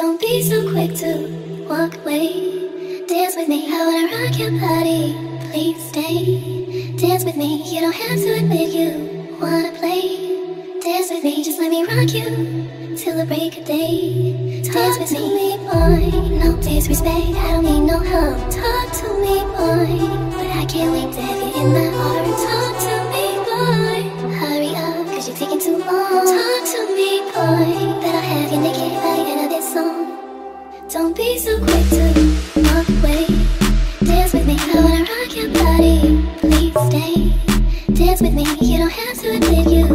Don't be so quick to walk away. Dance with me, I wanna rock your body. Please stay. Dance with me, you don't have to admit you wanna play. Dance with me, just let me rock you till the break of day. Dance with me, boy, no disrespect, I don't mean no harm. Talk to me, boy, but I can't wait to have you in my arms. Talk to me, boy, hurry up, cause you're taking too long. Talk to me, boy, that I'll have you naked by the end of this song. Don't be so quick to walk away. Dance with me, I wanna rock your body. Please stay. Dance with me, you don't have to admit you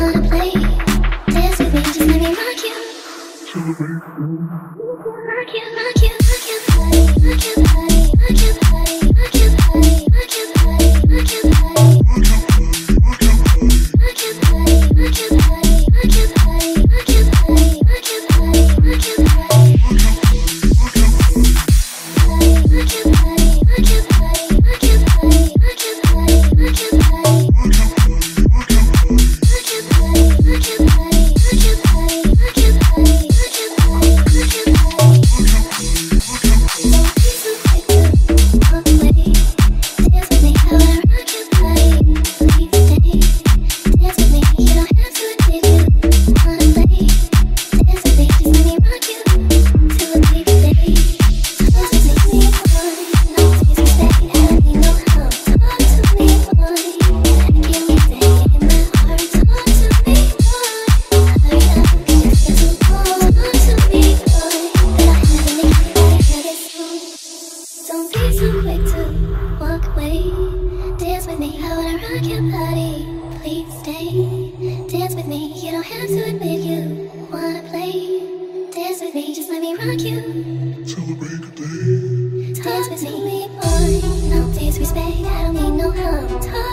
wanna play. Dance with me, just let me rock you. Rock you, rock your body, rock your body, rock your body, rock your body, rock your body, rock your body, rock your body, rock your body, rock your body, rock your body, rock your body, rock your body. Respect, I don't mean no harm.